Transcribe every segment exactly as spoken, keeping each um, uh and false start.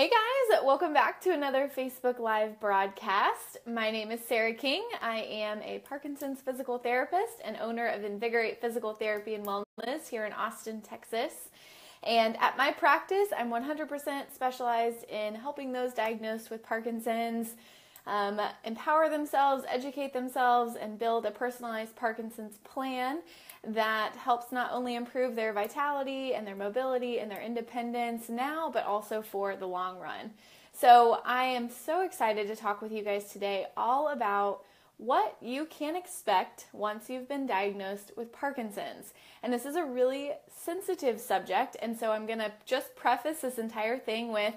Hey guys, welcome back to another Facebook Live broadcast. My name is Sarah King. I am a Parkinson's physical therapist and owner of Invigorate Physical Therapy and Wellness here in Austin, Texas. And at my practice, I'm one hundred percent specialized in helping those diagnosed with Parkinson's um, empower themselves, educate themselves, and build a personalized Parkinson's plan that helps not only improve their vitality and their mobility and their independence now, but also for the long run. So I am so excited to talk with you guys today all about what you can expect once you've been diagnosed with Parkinson's. And this is a really sensitive subject, and so I'm gonna just preface this entire thing with,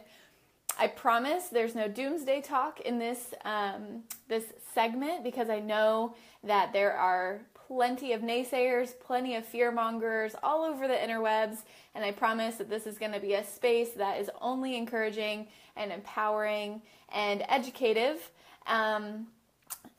I promise there's no doomsday talk in this, um, this segment, because I know that there are plenty of naysayers, plenty of fear-mongers all over the interwebs, and I promise that this is going to be a space that is only encouraging and empowering and educative, um,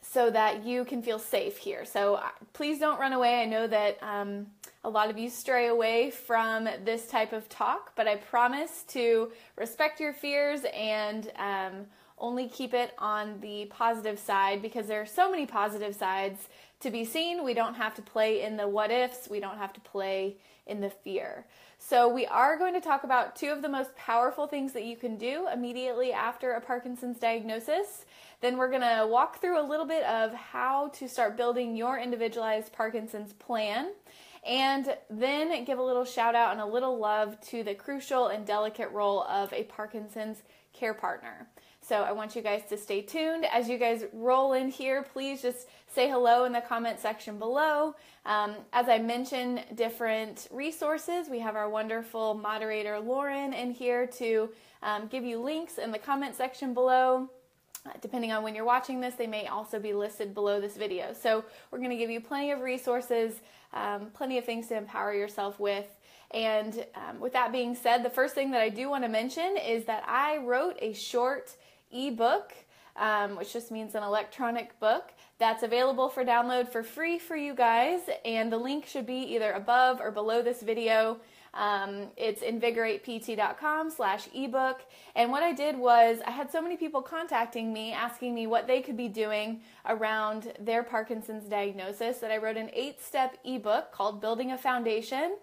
so that you can feel safe here. So uh, please don't run away. I know that um, a lot of you stray away from this type of talk, but I promise to respect your fears and um, only keep it on the positive side, because there are so many positive sides to be seen. We don't have to play in the what ifs. We don't have to play in the fear. So we are going to talk about two of the most powerful things that you can do immediately after a Parkinson's diagnosis. Then we're going to walk through a little bit of how to start building your individualized Parkinson's plan, and then give a little shout out and a little love to the crucial and delicate role of a Parkinson's care partner. So I want you guys to stay tuned. As you guys roll in here, please just say hello in the comment section below. Um, as I mentioned, different resources. We have our wonderful moderator, Lauren, in here to um, give you links in the comment section below. Uh, depending on when you're watching this, they may also be listed below this video. So we're gonna give you plenty of resources, um, plenty of things to empower yourself with. And um, with that being said, the first thing that I do wanna mention is that I wrote a short ebook, um, which just means an electronic book, that's available for download for free for you guys, and the link should be either above or below this video. Um, it's invigorate p t dot com slash ebook, and what I did was, I had so many people contacting me asking me what they could be doing around their Parkinson's diagnosis that I wrote an eight-step ebook called Building a Foundation,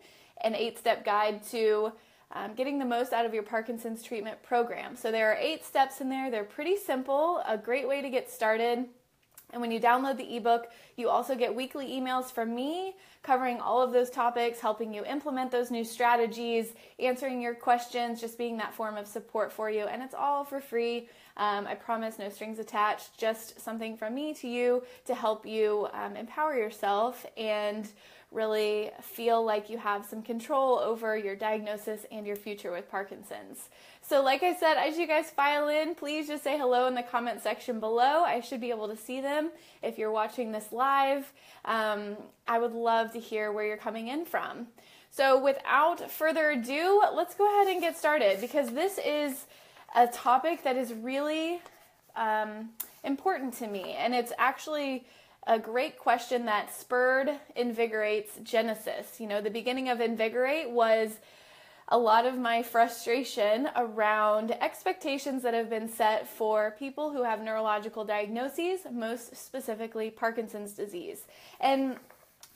an eight-step guide to Um, getting the most out of your Parkinson's treatment program. So there are eight steps in there. They're pretty simple, a great way to get started. And when you download the ebook, you also get weekly emails from me covering all of those topics, helping you implement those new strategies, answering your questions, just being that form of support for you. And it's all for free. Um, I promise, no strings attached, just something from me to you to help you um, empower yourself and really feel like you have some control over your diagnosis and your future with Parkinson's. So like I said, as you guys file in, please just say hello in the comment section below. I should be able to see them if you're watching this live. Um, I would love to hear where you're coming in from. So without further ado, let's go ahead and get started, because this is a topic that is really um, important to me, and it's actually a great question that spurred Invigorate's genesis. You know, the beginning of Invigorate was a lot of my frustration around expectations that have been set for people who have neurological diagnoses, most specifically Parkinson's disease. And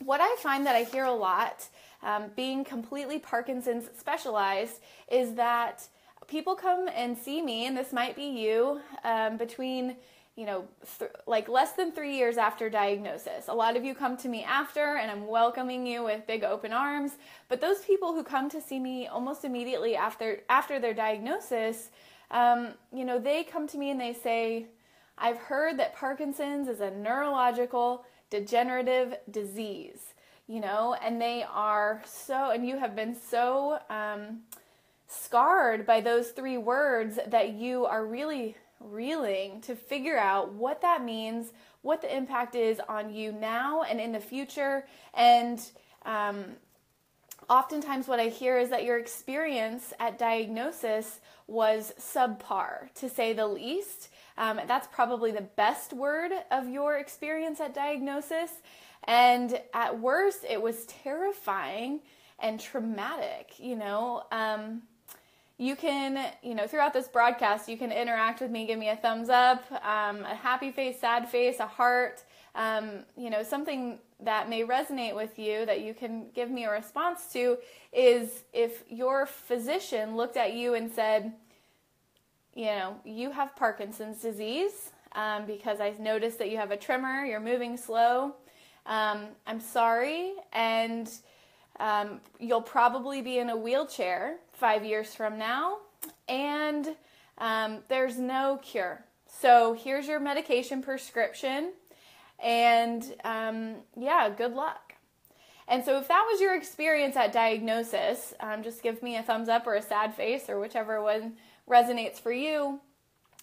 what I find that I hear a lot, um, being completely Parkinson's specialized, is that people come and see me, and this might be you, um, between you know, th- like less than three years after diagnosis. A lot of you come to me after, and I'm welcoming you with big open arms, but those people who come to see me almost immediately after, after their diagnosis, um, you know, they come to me and they say, I've heard that Parkinson's is a neurological degenerative disease, you know, and they are so, and you have been so um, scarred by those three words that you are really reeling to figure out what that means, what the impact is on you now and in the future. And um, oftentimes what I hear is that your experience at diagnosis was subpar, to say the least. Um, that's probably the best word of your experience at diagnosis. And at worst, it was terrifying and traumatic, you know. Um, You can, you know, throughout this broadcast, you can interact with me, give me a thumbs up, um, a happy face, sad face, a heart, um, you know, something that may resonate with you that you can give me a response to is if your physician looked at you and said, you know, you have Parkinson's disease um, because I noticed that you have a tremor, you're moving slow, um, I'm sorry, and Um, you'll probably be in a wheelchair five years from now, and um, there's no cure. So here's your medication prescription, and um, yeah, good luck. And so if that was your experience at diagnosis, um, just give me a thumbs up or a sad face or whichever one resonates for you.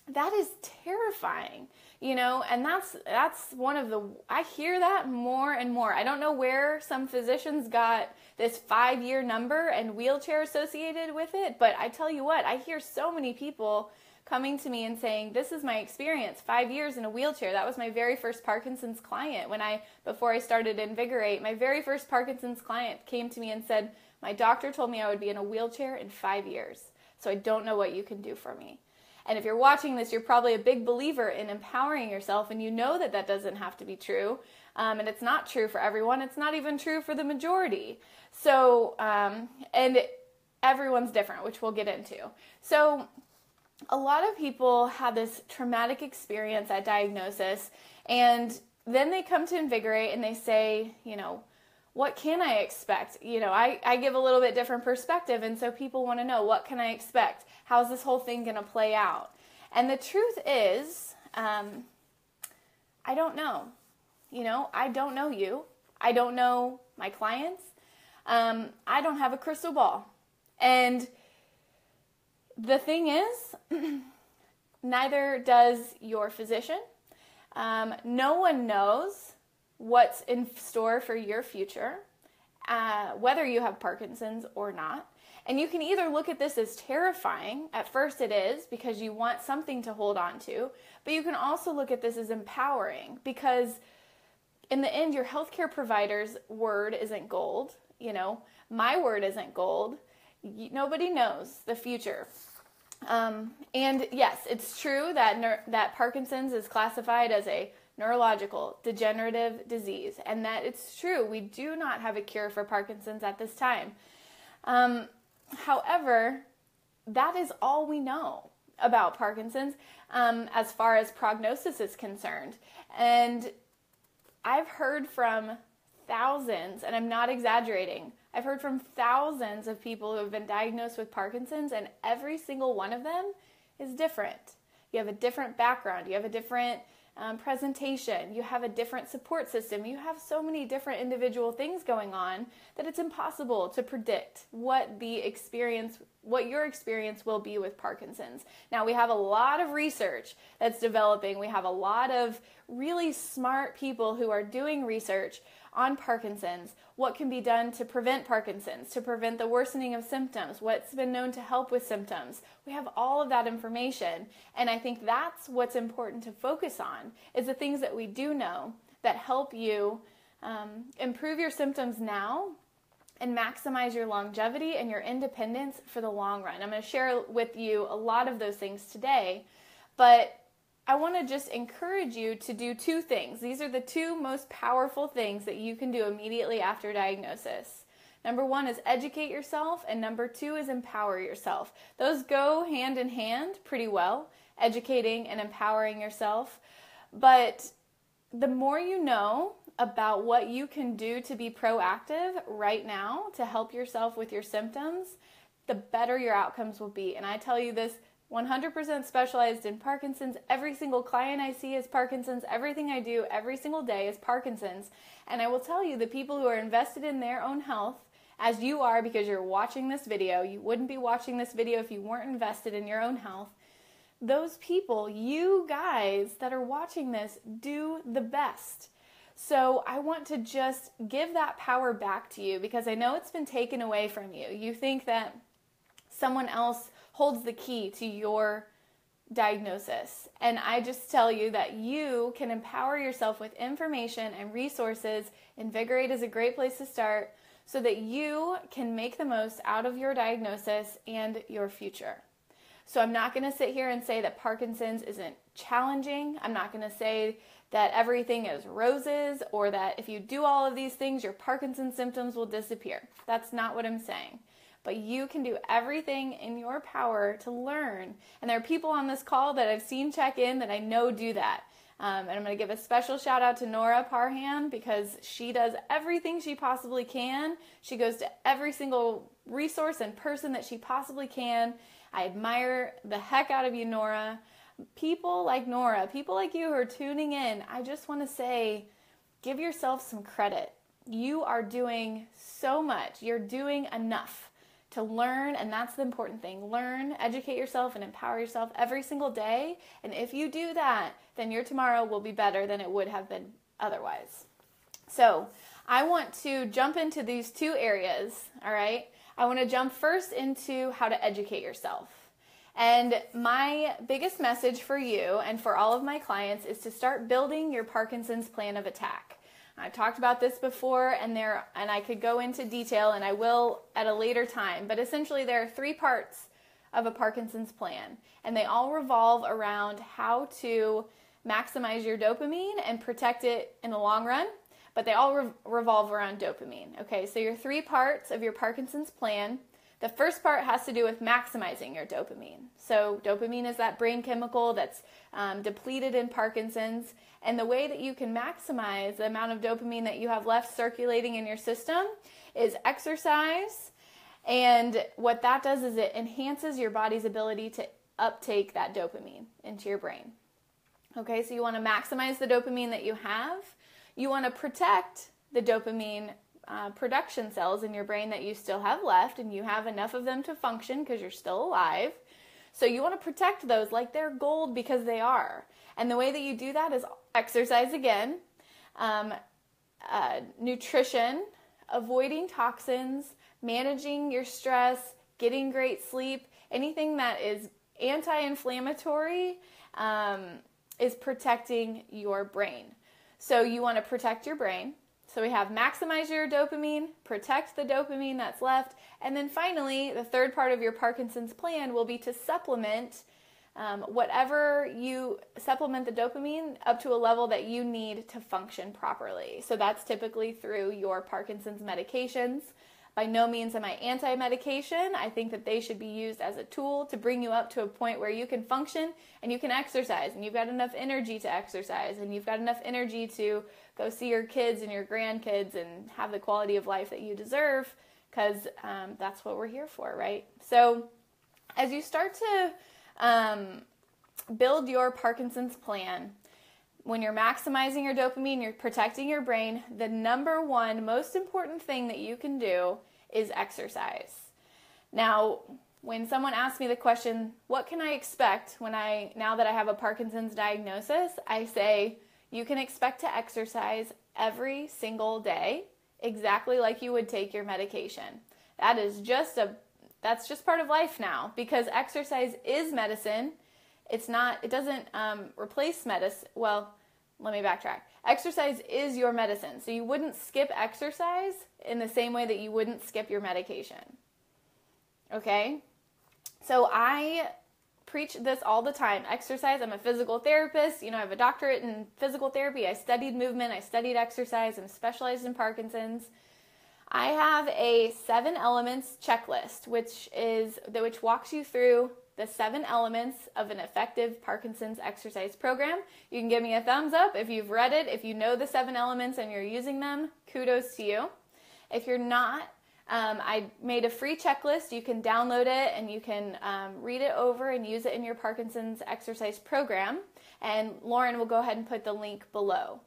That is terrifying, you know, and that's, that's one of the, I hear that more and more. I don't know where some physicians got this five-year number and wheelchair associated with it, but I tell you what, I hear so many people coming to me and saying, this is my experience, five years in a wheelchair. That was my very first Parkinson's client when I, before I started Invigorate, my very first Parkinson's client came to me and said, my doctor told me I would be in a wheelchair in five years, so I don't know what you can do for me. And if you're watching this, you're probably a big believer in empowering yourself, and you know that that doesn't have to be true. Um, and it's not true for everyone. It's not even true for the majority. So, um, and everyone's different, which we'll get into. So a lot of people have this traumatic experience at diagnosis, and then they come to Invigorate and they say, you know, what can I expect? You know, I, I give a little bit different perspective, and so people want to know, what can I expect? How's this whole thing going to play out? And the truth is, um, I don't know. You know, I don't know you. I don't know my clients. Um, I don't have a crystal ball. And the thing is, neither does your physician. Um, no one knows what's in store for your future, uh, whether you have Parkinson's or not. And you can either look at this as terrifying. At first it is, because you want something to hold on to, but you can also look at this as empowering, because in the end, your healthcare provider's word isn't gold. You know, my word isn't gold. Nobody knows the future. Um, and yes, it's true that ner- that Parkinson's is classified as a neurological degenerative disease, and that it's true. We do not have a cure for Parkinson's at this time. Um, however, that is all we know about Parkinson's um, as far as prognosis is concerned. And I've heard from thousands, and I'm not exaggerating, I've heard from thousands of people who have been diagnosed with Parkinson's, and every single one of them is different. You have a different background, you have a different Um, presentation, you have a different support system, you have so many different individual things going on that it's impossible to predict what the experience, what your experience will be with Parkinson's. Now, we have a lot of research that's developing. We have a lot of really smart people who are doing research on Parkinson's, what can be done to prevent Parkinson's, to prevent the worsening of symptoms, what's been known to help with symptoms. We have all of that information, and I think that's what's important to focus on, is the things that we do know that help you um, improve your symptoms now and maximize your longevity and your independence for the long run. I'm going to share with you a lot of those things today, but I want to just encourage you to do two things. These are the two most powerful things that you can do immediately after diagnosis. Number one is educate yourself, and number two is empower yourself. Those go hand in hand pretty well, educating and empowering yourself. But the more you know about what you can do to be proactive right now to help yourself with your symptoms, the better your outcomes will be. And I tell you this, one hundred percent specialized in Parkinson's. Every single client I see is Parkinson's. Everything I do every single day is Parkinson's. And I will tell you, the people who are invested in their own health, as you are, because you're watching this video, you wouldn't be watching this video if you weren't invested in your own health. Those people, you guys that are watching this, do the best. So I want to just give that power back to you, because I know it's been taken away from you. You think that someone else holds the key to your diagnosis. And I just tell you that you can empower yourself with information and resources. Invigorate is a great place to start. so that you can make the most out of your diagnosis and your future. So I'm not going to sit here and say that Parkinson's isn't challenging. I'm not going to say that everything is roses or that if you do all of these things, your Parkinson's symptoms will disappear. That's not what I'm saying. But you can do everything in your power to learn. And there are people on this call that I've seen check in that I know do that. Um, and I'm going to give a special shout out to Nora Parhan because she does everything she possibly can. She goes to every single resource and person that she possibly can. I admire the heck out of you, Nora. People like Nora, people like you who are tuning in, I just want to say, give yourself some credit. You are doing so much. You're doing enough to learn, and that's the important thing. Learn, educate yourself, and empower yourself every single day. And if you do that, then your tomorrow will be better than it would have been otherwise. So I want to jump into these two areas, all right? I want to jump first into how to educate yourself. And my biggest message for you and for all of my clients is to start building your Parkinson's plan of attack. I've talked about this before, and there, and I could go into detail, and I will at a later time, but essentially there are three parts of a Parkinson's plan, and they all revolve around how to maximize your dopamine and protect it in the long run. But they all re- revolve around dopamine. Okay, so your three parts of your Parkinson's plan. The first part has to do with maximizing your dopamine. So dopamine is that brain chemical that's um, depleted in Parkinson's. And the way that you can maximize the amount of dopamine that you have left circulating in your system is exercise. And what that does is it enhances your body's ability to uptake that dopamine into your brain. Okay, so you want to maximize the dopamine that you have. You want to protect the dopamine uh, production cells in your brain that you still have left, and you have enough of them to function because you're still alive. So you want to protect those like they're gold, because they are. And the way that you do that is exercise again, um, uh, nutrition, avoiding toxins, managing your stress, getting great sleep, anything that is anti-inflammatory um, is protecting your brain. So you want to protect your brain. So we have maximize your dopamine, protect the dopamine that's left, and then finally, the third part of your Parkinson's plan will be to supplement um, whatever you supplement the dopamine up to a level that you need to function properly. So that's typically through your Parkinson's medications. By no means am I anti-medication. I think that they should be used as a tool to bring you up to a point where you can function and you can exercise, and you've got enough energy to exercise, and you've got enough energy to go see your kids and your grandkids and have the quality of life that you deserve, because um, that's what we're here for, right? So as you start to um, build your Parkinson's plan, when you're maximizing your dopamine, you're protecting your brain, the number one most important thing that you can do is exercise. Now, when someone asks me the question, what can I expect when I, now that I have a Parkinson's diagnosis, I say, you can expect to exercise every single day, exactly like you would take your medication. That is just a, that's just part of life now, because exercise is medicine. It's not, it doesn't um, replace medicine. Well, let me backtrack. Exercise is your medicine. So you wouldn't skip exercise in the same way that you wouldn't skip your medication. Okay? So I preach this all the time. Exercise, I'm a physical therapist. You know, I have a doctorate in physical therapy. I studied movement. I studied exercise. I'm specialized in Parkinson's. I have a seven elements checklist, which is, which walks you through the seven elements of an effective Parkinson's exercise program. You can give me a thumbs up if you've read it. If you know the seven elements and you're using them, kudos to you. If you're not, um, I made a free checklist. You can download it and you can um, read it over and use it in your Parkinson's exercise program. And Lauren will go ahead and put the link below.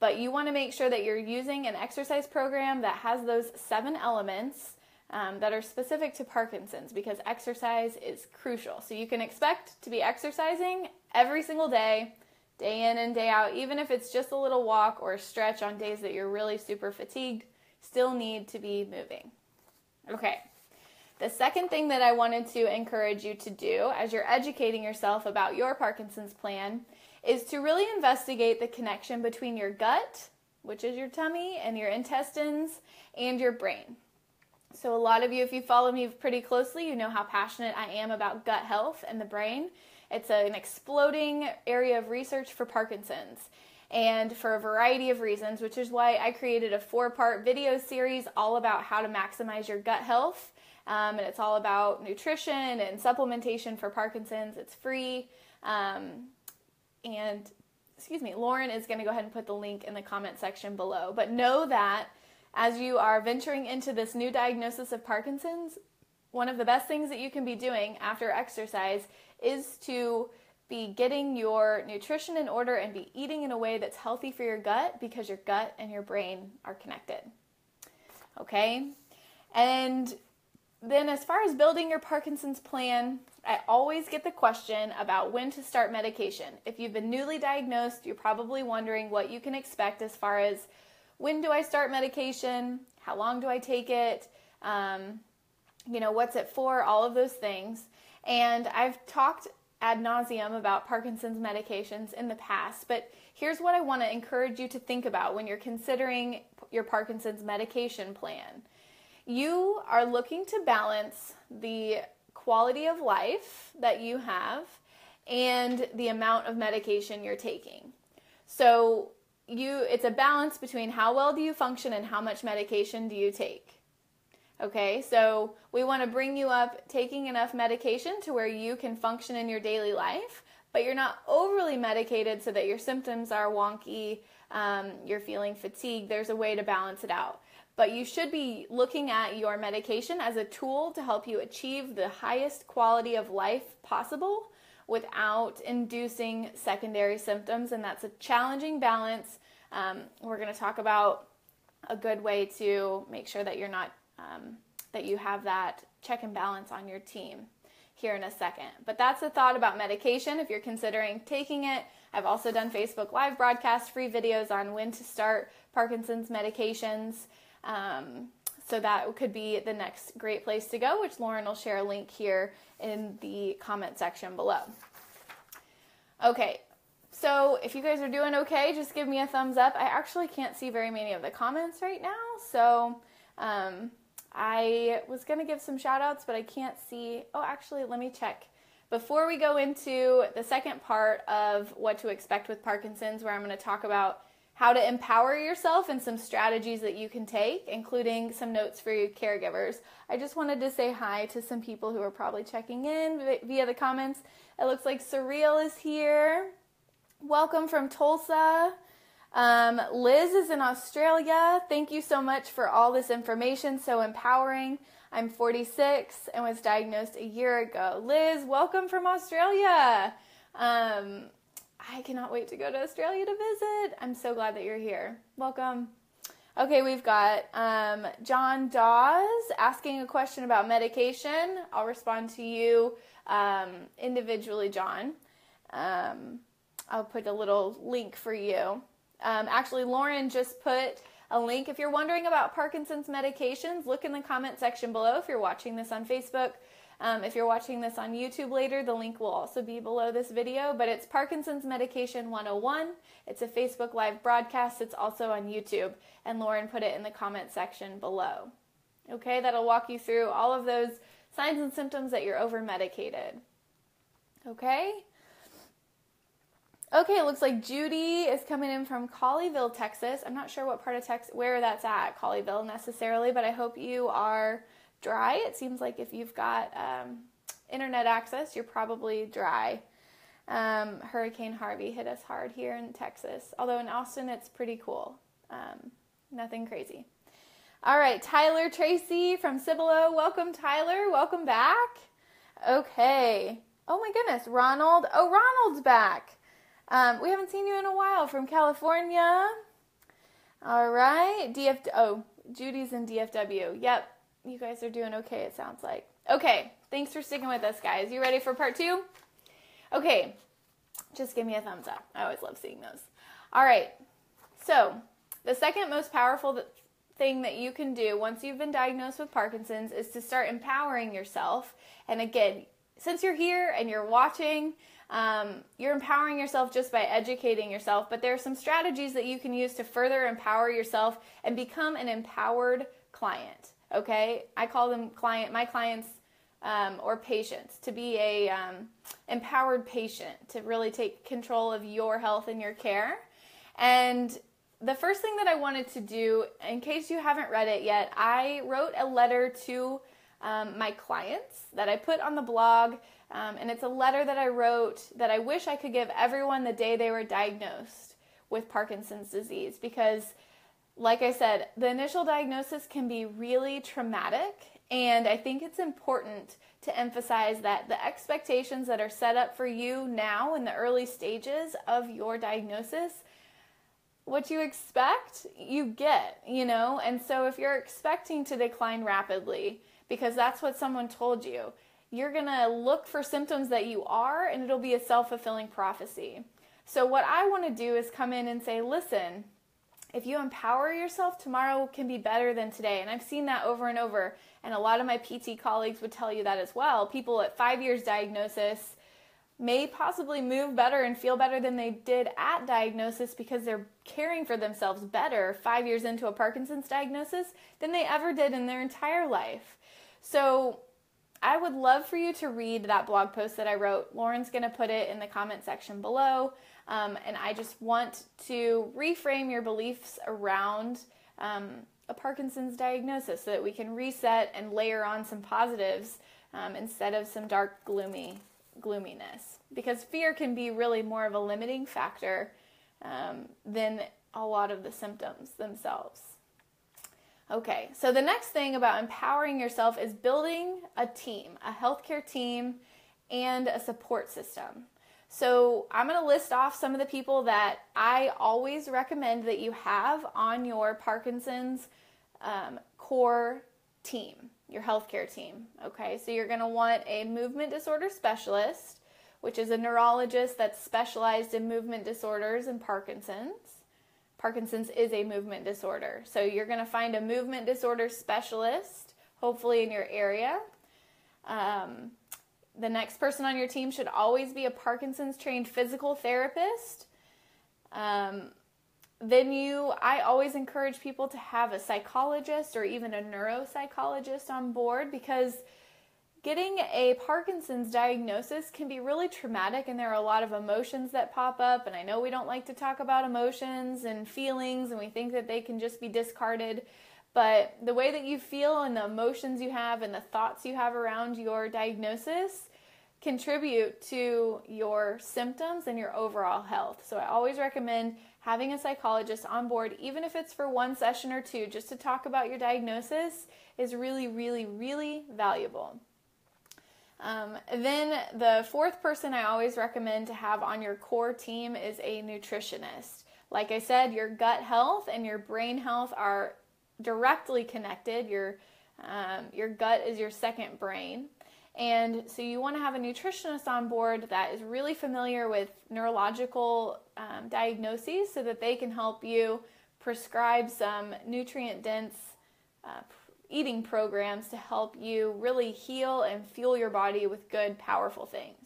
But you want to make sure that you're using an exercise program that has those seven elements Um, that are specific to Parkinson's, because exercise is crucial. So you can expect to be exercising every single day, day in and day out, even if it's just a little walk or a stretch on days that you're really super fatigued, still need to be moving. Okay, the second thing that I wanted to encourage you to do as you're educating yourself about your Parkinson's plan is to really investigate the connection between your gut which is your tummy and your intestines and your brain. So a lot of you, if you follow me pretty closely, you know how passionate I am about gut health and the brain. It's an exploding area of research for Parkinson's and for a variety of reasons, which is why I created a four-part video series all about how to maximize your gut health. Um, and it's all about nutrition and supplementation for Parkinson's. It's free. Um, and, excuse me, Lauren is going to go ahead and put the link in the comment section below. But know that as you are venturing into this new diagnosis of Parkinson's, one of the best things that you can be doing after exercise is to be getting your nutrition in order and be eating in a way that's healthy for your gut, because your gut and your brain are connected. Okay? And then as far as building your Parkinson's plan, I always get the question about when to start medication. If you've been newly diagnosed, you're probably wondering what you can expect as far as, when do I start medication? How long do I take it? Um, you know, what's it for? All of those things. And I've talked ad nauseum about Parkinson's medications in the past, but here's what I want to encourage you to think about when you're considering your Parkinson's medication plan. You are looking to balance the quality of life that you have and the amount of medication you're taking. So You, it's a balance between how well do you function and how much medication do you take. Okay, so we want to bring you up taking enough medication to where you can function in your daily life, but you're not overly medicated so that your symptoms are wonky, um, you're feeling fatigued. There's a way to balance it out. But you should be looking at your medication as a tool to help you achieve the highest quality of life possible, without inducing secondary symptoms, and that's a challenging balance. Um, we're going to talk about a good way to make sure that you're not, um, that you have that check and balance on your team here in a second. But that's a thought about medication if you're considering taking it. I've also done Facebook Live broadcast free videos on when to start Parkinson's medications. Um, So that could be the next great place to go, which Lauren will share a link here in the comment section below. Okay, so if you guys are doing okay, just give me a thumbs up. I actually can't see very many of the comments right now, so um, I was going to give some shout outs, but I can't see. Oh, actually, let me check. Before we go into the second part of what to expect with Parkinson's, where I'm going to talk about how to empower yourself and some strategies that you can take, including some notes for your caregivers, I just wanted to say hi to some people who are probably checking in via the comments. It looks like Surreal is here. Welcome from Tulsa. Um, Liz is in Australia. Thank you so much for all this information. So empowering. I'm forty-six and was diagnosed a year ago. Liz, welcome from Australia. Um... I cannot wait to go to Australia to visit. I'm so glad that you're here. Welcome. Okay, we've got um, John Dawes asking a question about medication. I'll respond to you um, individually, John. Um, I'll put a little link for you. Um, actually, Lauren just put a link. If you're wondering about Parkinson's medications, look in the comment section below if you're watching this on Facebook. Um, if you're watching this on YouTube later, the link will also be below this video, but it's Parkinson's Medication one oh one. It's a Facebook Live broadcast. It's also on YouTube, and Lauren put it in the comment section below. Okay, that'll walk you through all of those signs and symptoms that you're over-medicated. Okay? Okay, it looks like Judy is coming in from Colleyville, Texas. I'm not sure what part of Texas, where that's at, Colleyville necessarily, but I hope you are dry. It seems like if you've got um, internet access, you're probably dry. Um, Hurricane Harvey hit us hard here in Texas, although in Austin it's pretty cool. Um, nothing crazy. All right, Tyler Tracy from Cibolo. Welcome, Tyler. Welcome back. Okay. Oh my goodness, Ronald. Oh, Ronald's back. Um, we haven't seen you in a while, from California. All right. D F. Oh, Judy's in D F W. Yep. You guys are doing okay, it sounds like. Okay, thanks for sticking with us, guys. You ready for part two? Okay, just give me a thumbs up. I always love seeing those. All right, so the second most powerful thing that you can do once you've been diagnosed with Parkinson's is to start empowering yourself. And again, since you're here and you're watching, um, you're empowering yourself just by educating yourself, but there are some strategies that you can use to further empower yourself and become an empowered client, okay? I call them client, my clients um, or patients, to be a um, empowered patient, to really take control of your health and your care. And the first thing that I wanted to do, in case you haven't read it yet, I wrote a letter to um, my clients that I put on the blog, um, and it's a letter that I wrote that I wish I could give everyone the day they were diagnosed with Parkinson's disease, because, like I said, the initial diagnosis can be really traumatic, and I think it's important to emphasize that the expectations that are set up for you now in the early stages of your diagnosis, what you expect, you get, you know? And so if you're expecting to decline rapidly, because that's what someone told you, you're gonna look for symptoms that you are, and it'll be a self-fulfilling prophecy. So what I wanna do is come in and say, listen, if you empower yourself, tomorrow can be better than today. And I've seen that over and over. And a lot of my P T colleagues would tell you that as well. People at five years diagnosis may possibly move better and feel better than they did at diagnosis, because they're caring for themselves better five years into a Parkinson's diagnosis than they ever did in their entire life. So I would love for you to read that blog post that I wrote. Lauren's going to put it in the comment section below. Um, and I just want to reframe your beliefs around um, a Parkinson's diagnosis so that we can reset and layer on some positives um, instead of some dark, gloomy gloominess, because fear can be really more of a limiting factor um, than a lot of the symptoms themselves. Okay, so the next thing about empowering yourself is building a team, a healthcare team, and a support system. So I'm going to list off some of the people that I always recommend that you have on your Parkinson's um, core team, your healthcare team, okay? So you're gonna want a movement disorder specialist, which is a neurologist that's specialized in movement disorders and Parkinson's. Parkinson's is a movement disorder. So you're gonna find a movement disorder specialist, hopefully in your area. Um, the next person on your team should always be a Parkinson's trained physical therapist. Um, Then you, I always encourage people to have a psychologist or even a neuropsychologist on board, because getting a Parkinson's diagnosis can be really traumatic, and there are a lot of emotions that pop up, and I know we don't like to talk about emotions and feelings, and we think that they can just be discarded, but the way that you feel and the emotions you have and the thoughts you have around your diagnosis contribute to your symptoms and your overall health. So I always recommend having a psychologist on board, even if it's for one session or two, just to talk about your diagnosis, is really, really, really valuable. Um, then the fourth person I always recommend to have on your core team is a nutritionist. Like I said, your gut health and your brain health are directly connected. Your, um, your gut is your second brain. And so you want to have a nutritionist on board that is really familiar with neurological um, diagnoses, so that they can help you prescribe some nutrient-dense uh, eating programs to help you really heal and fuel your body with good, powerful things.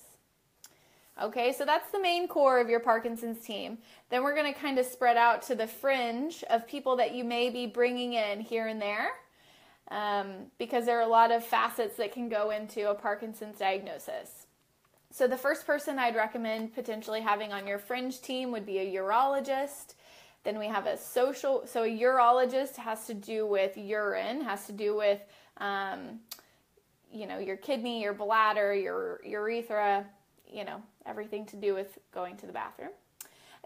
Okay, so that's the main core of your Parkinson's team. Then we're going to kind of spread out to the fringe of people that you may be bringing in here and there. Um, because there are a lot of facets that can go into a Parkinson's diagnosis. So the first person I'd recommend potentially having on your fringe team would be a urologist. Then we have a social, so a urologist has to do with urine, has to do with, um, you know, your kidney, your bladder, your urethra, you know, everything to do with going to the bathroom.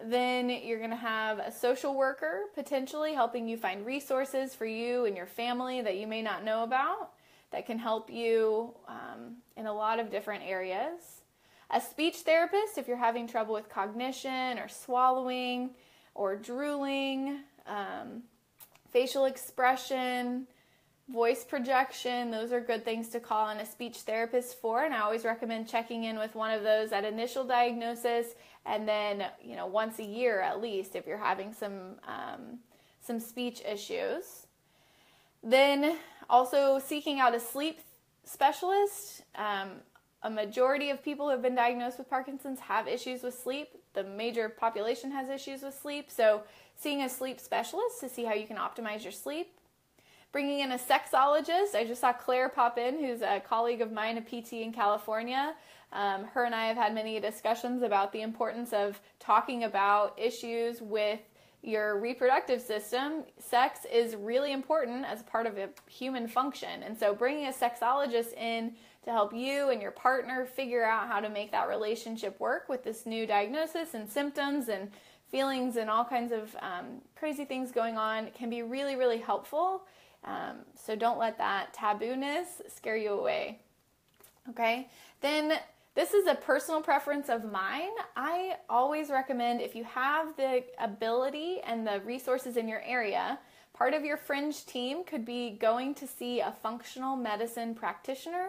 Then you're going to have a social worker potentially helping you find resources for you and your family that you may not know about, that can help you um, in a lot of different areas. A speech therapist if you're having trouble with cognition or swallowing or drooling, um, facial expression, voice projection. Those are good things to call on a speech therapist for, and I always recommend checking in with one of those at initial diagnosis, and then, you know, once a year at least if you're having some um, some speech issues. Then also seeking out a sleep specialist. Um, A majority of people who have been diagnosed with Parkinson's have issues with sleep. The major population has issues with sleep. So seeing a sleep specialist to see how you can optimize your sleep. Bringing in a sexologist. I just saw Claire pop in, who's a colleague of mine, a P T in California. Um, her and I have had many discussions about the importance of talking about issues with your reproductive system. Sex is really important as part of a human function. And so bringing a sexologist in to help you and your partner figure out how to make that relationship work with this new diagnosis and symptoms and feelings and all kinds of um, crazy things going on can be really, really helpful. Um, so don't let that taboo-ness scare you away. Okay, then this is a personal preference of mine. I always recommend, if you have the ability and the resources in your area, part of your fringe team could be going to see a functional medicine practitioner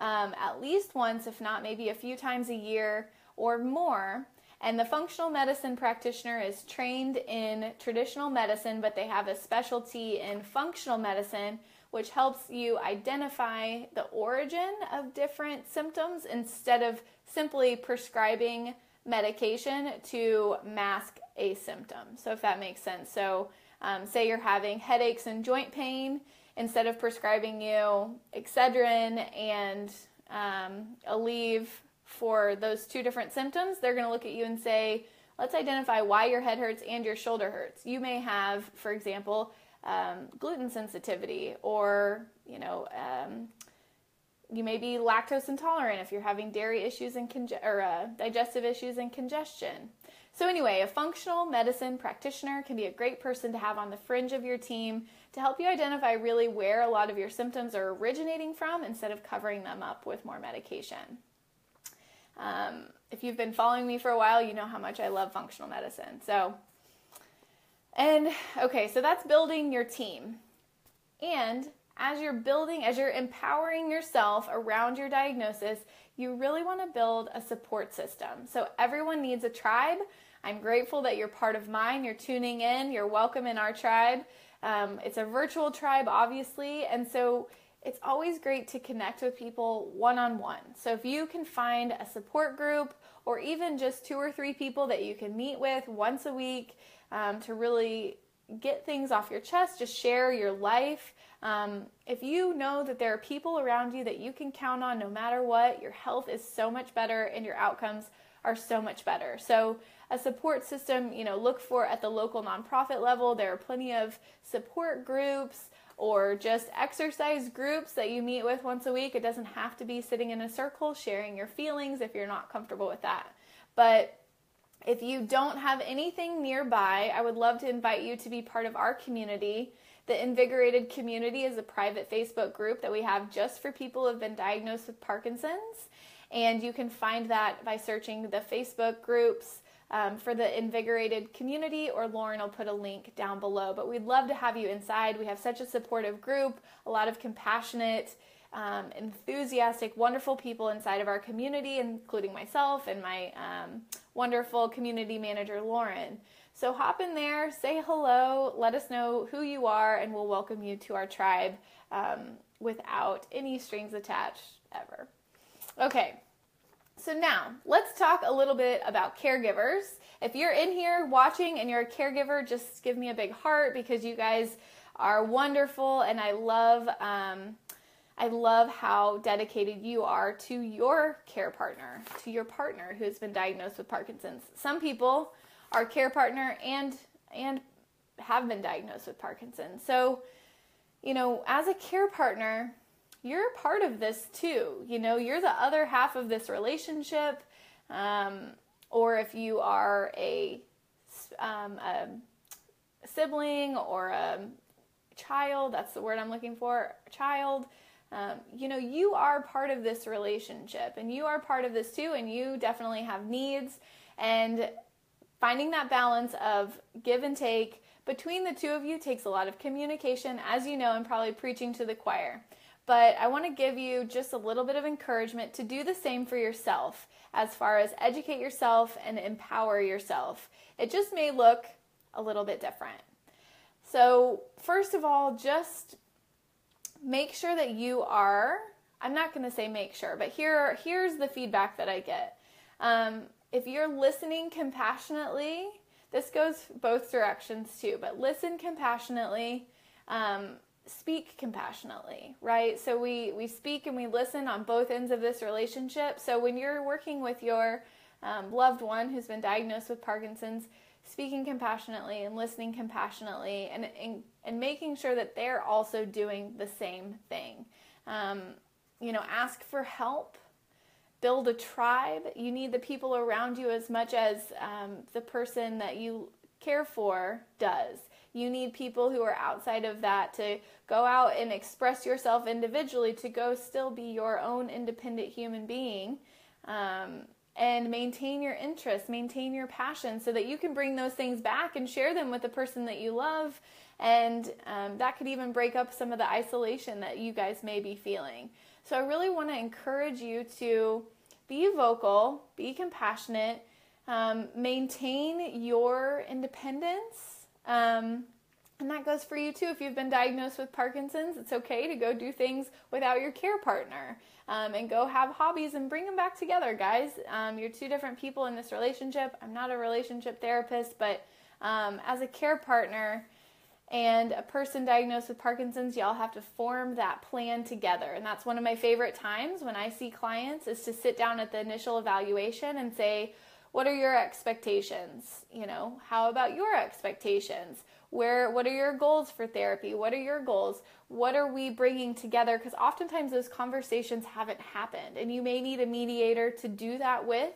um, at least once, if not maybe a few times a year or more. And the functional medicine practitioner is trained in traditional medicine, but they have a specialty in functional medicine, which helps you identify the origin of different symptoms instead of simply prescribing medication to mask a symptom. So if that makes sense. So um, say you're having headaches and joint pain, instead of prescribing you Excedrin and um, Aleve for those two different symptoms, they're going to look at you and say, let's identify why your head hurts and your shoulder hurts. You may have, for example, um, gluten sensitivity, or, you know, um, you may be lactose intolerant if you're having dairy issues and conge- or, uh, digestive issues and congestion. So anyway, a functional medicine practitioner can be a great person to have on the fringe of your team to help you identify really where a lot of your symptoms are originating from instead of covering them up with more medication. Um, if you've been following me for a while, you know how much I love functional medicine. So, and okay, so that's building your team. And as you're building, as you're empowering yourself around your diagnosis, you really want to build a support system. So everyone needs a tribe. I'm grateful that you're part of mine. You're tuning in. You're welcome in our tribe. Um, it's a virtual tribe, obviously. And so it's always great to connect with people one-on-one. So if you can find a support group or even just two or three people that you can meet with once a week um, to really get things off your chest, just share your life. Um, if you know that there are people around you that you can count on no matter what, your health is so much better and your outcomes are so much better. So a support system, you know, look for at the local nonprofit level. There are plenty of support groups, or just exercise groups that you meet with once a week. It doesn't have to be sitting in a circle sharing your feelings if you're not comfortable with that. But if you don't have anything nearby, I would love to invite you to be part of our community. The Invigorated Community is a private Facebook group that we have just for people who have been diagnosed with Parkinson's. And you can find that by searching the Facebook groups Um, for the Invigorated Community, or Lauren will put a link down below. But we'd love to have you inside. We have such a supportive group, a lot of compassionate, um, enthusiastic, wonderful people inside of our community, including myself and my um, wonderful community manager, Lauren. So hop in there, say hello, let us know who you are, and we'll welcome you to our tribe um, without any strings attached ever. Okay. So now, let's talk a little bit about caregivers. If you're in here watching and you're a caregiver, just give me a big heart, because you guys are wonderful, and I love um, I love how dedicated you are to your care partner, to your partner who's been diagnosed with Parkinson's. Some people are care partner and, and have been diagnosed with Parkinson's. So, you know, as a care partner, you're a part of this too. You know, you're the other half of this relationship. Um, or if you are a, um, a sibling or a child, that's the word I'm looking for, child, um, you know, you are part of this relationship, and you are part of this too, and you definitely have needs. And finding that balance of give and take between the two of you takes a lot of communication. As you know, I'm probably preaching to the choir, but I want to give you just a little bit of encouragement to do the same for yourself as far as educate yourself and empower yourself. It just may look a little bit different. So first of all, just make sure that you are I'm not going to say make sure, but here, here's the feedback that I get. Um, if you're listening compassionately, this goes both directions too, but listen compassionately, um, speak compassionately, right? So we, we speak and we listen on both ends of this relationship. So when you're working with your um, loved one who's been diagnosed with Parkinson's, speaking compassionately and listening compassionately and, and, and making sure that they're also doing the same thing. Um, you know, ask for help, build a tribe. You need the people around you as much as um, the person that you care for does. You need people who are outside of that to go out and express yourself individually, to go still be your own independent human being, um, and maintain your interests, maintain your passion so that you can bring those things back and share them with the person that you love. And um, that could even break up some of the isolation that you guys may be feeling. So I really want to encourage you to be vocal, be compassionate, um, maintain your independence. Um, and that goes for you too. If you've been diagnosed with Parkinson's, it's okay to go do things without your care partner, um, and go have hobbies and bring them back together, guys. Um, you're two different people in this relationship. I'm not a relationship therapist, but um, as a care partner and a person diagnosed with Parkinson's, y'all have to form that plan together. And that's one of my favorite times when I see clients, is to sit down at the initial evaluation and say, what are your expectations? You know, how about your expectations? Where, what are your goals for therapy? What are your goals? What are we bringing together? Because oftentimes those conversations haven't happened, and you may need a mediator to do that with,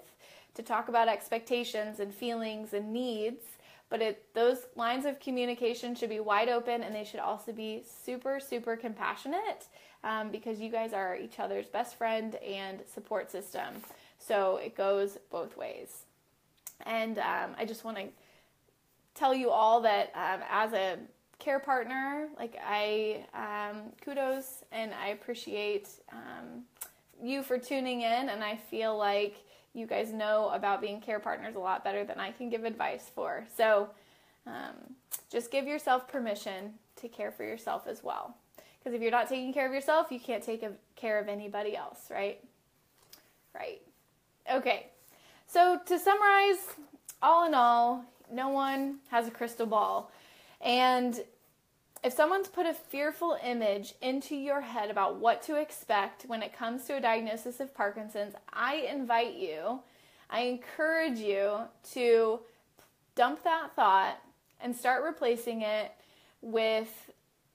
to talk about expectations and feelings and needs. But it, those lines of communication should be wide open, and they should also be super, super compassionate, um, because you guys are each other's best friend and support system. So it goes both ways. And um, I just want to tell you all that um, as a care partner, like I, um, kudos, and I appreciate um, you for tuning in, and I feel like you guys know about being care partners a lot better than I can give advice for. So um, just give yourself permission to care for yourself as well. Because if you're not taking care of yourself, you can't take care of anybody else, right? Right. Okay. So to summarize, all in all, no one has a crystal ball. And if someone's put a fearful image into your head about what to expect when it comes to a diagnosis of Parkinson's, I invite you, I encourage you to dump that thought and start replacing it with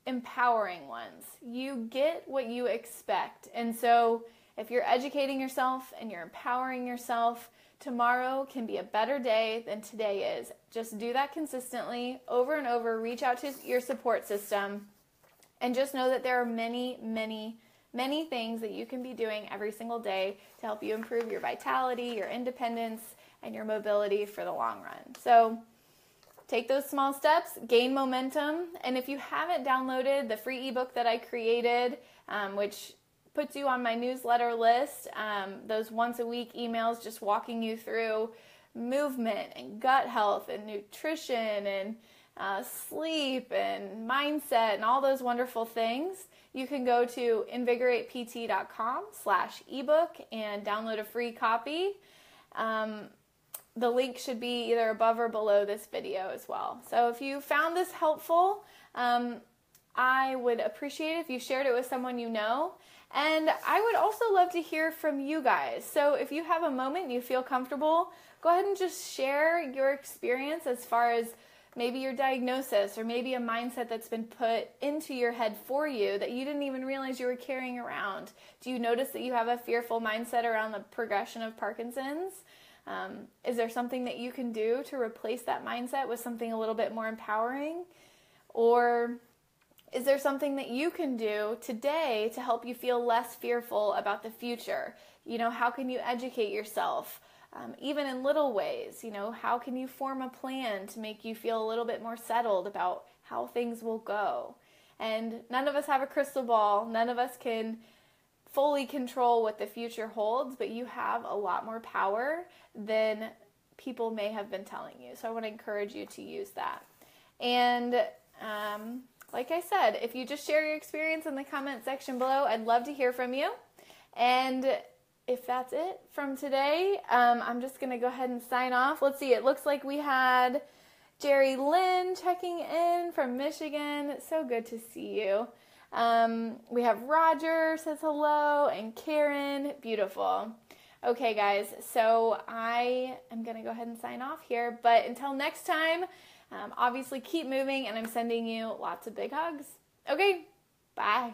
empowering ones. You get what you expect. And so if you're educating yourself and you're empowering yourself, tomorrow can be a better day than today is. Just do that consistently, over and over. Reach out to your support system, and just know that there are many, many, many things that you can be doing every single day to help you improve your vitality, your independence, and your mobility for the long run. So take those small steps, gain momentum, and if you haven't downloaded the free ebook that I created, um, which puts you on my newsletter list, um, those once a week emails just walking you through movement and gut health and nutrition and uh, sleep and mindset and all those wonderful things, you can go to invigorate p t dot com slash ebook and download a free copy. Um, the link should be either above or below this video as well. So if you found this helpful, um, I would appreciate it if you shared it with someone you know. And I would also love to hear from you guys. So if you have a moment and you feel comfortable, go ahead and just share your experience as far as maybe your diagnosis or maybe a mindset that's been put into your head for you that you didn't even realize you were carrying around. Do you notice that you have a fearful mindset around the progression of Parkinson's? Um, is there something that you can do to replace that mindset with something a little bit more empowering? Or is there something that you can do today to help you feel less fearful about the future? You know, how can you educate yourself, um, even in little ways? You know, how can you form a plan to make you feel a little bit more settled about how things will go? And none of us have a crystal ball. None of us can fully control what the future holds, but you have a lot more power than people may have been telling you. So I want to encourage you to use that. And, um... like I said, if you just share your experience in the comment section below, I'd love to hear from you. And if that's it from today, um, I'm just going to go ahead and sign off. Let's see. It looks like we had Jerry Lynn checking in from Michigan. It's so good to see you. Um, we have Roger says hello, and Karen. Beautiful. Okay, guys. So I am going to go ahead and sign off here. But until next time, um, obviously keep moving, and I'm sending you lots of big hugs. Okay. Bye.